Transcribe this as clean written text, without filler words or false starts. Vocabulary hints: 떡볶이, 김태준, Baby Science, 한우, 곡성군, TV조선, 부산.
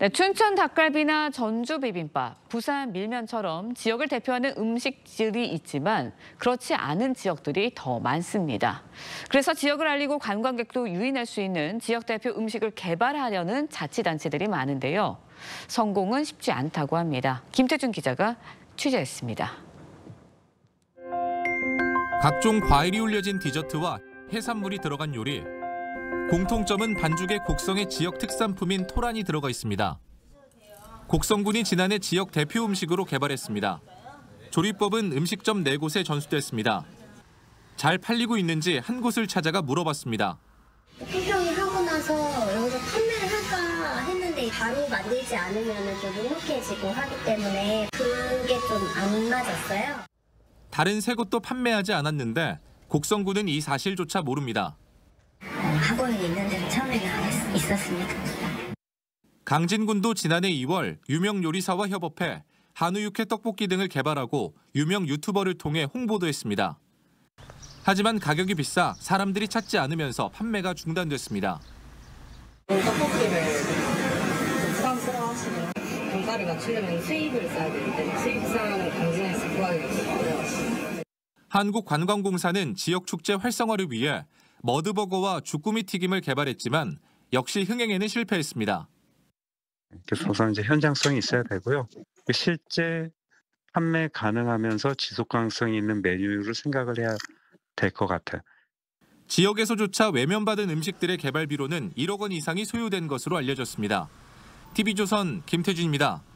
네, 춘천 닭갈비나 전주 비빔밥, 부산 밀면처럼 지역을 대표하는 음식들이 있지만 그렇지 않은 지역들이 더 많습니다. 그래서 지역을 알리고 관광객도 유인할 수 있는 지역 대표 음식을 개발하려는 자치단체들이 많은데요. 성공은 쉽지 않다고 합니다. 김태준 기자가 취재했습니다. 각종 과일이 올려진 디저트와 해산물이 들어간 요리. 공통점은 반죽에 곡성의 지역 특산품인 토란이 들어가 있습니다. 곡성군이 지난해 지역 대표 음식으로 개발했습니다. 조리법은 음식점 4곳에 전수됐습니다. 잘 팔리고 있는지 한 곳을 찾아가 물어봤습니다. 평평히 하고 나서 여기서 판매를 할까 했는데 바로 만들지 않으면 좀 눅눅해지고 하기 때문에 그게 좀 안 맞았어요. 다른 3곳도 판매하지 않았는데 곡성군은 이 사실조차 모릅니다. 학원이 있는데 처음에는 안 있었습니다. 강진군도 지난해 2월 유명 요리사와 협업해 한우 육회 떡볶이 등을 개발하고 유명 유튜버를 통해 홍보도 했습니다. 하지만 가격이 비싸 사람들이 찾지 않으면서 판매가 중단됐습니다. 떡볶이를 부담스러워 하시면 단가를 맞추려면 수입을 써야 되는데 수입상 강진에서 구하기가 어려워요. 한국관광공사는 지역 축제 활성화를 위해 머드버거와 주꾸미 튀김을 개발했지만 역시 흥행에는 실패했습니다. 그래서 우선 이제 현장성이 있어야 되고요. 실제 판매 가능하면서 지속 가능성이 있는 메뉴를 생각을 해야 될 것 같아요. 지역에서조차 외면받은 음식들의 개발비로는 1억 원 이상이 소요된 것으로 알려졌습니다. TV조선 김태준입니다.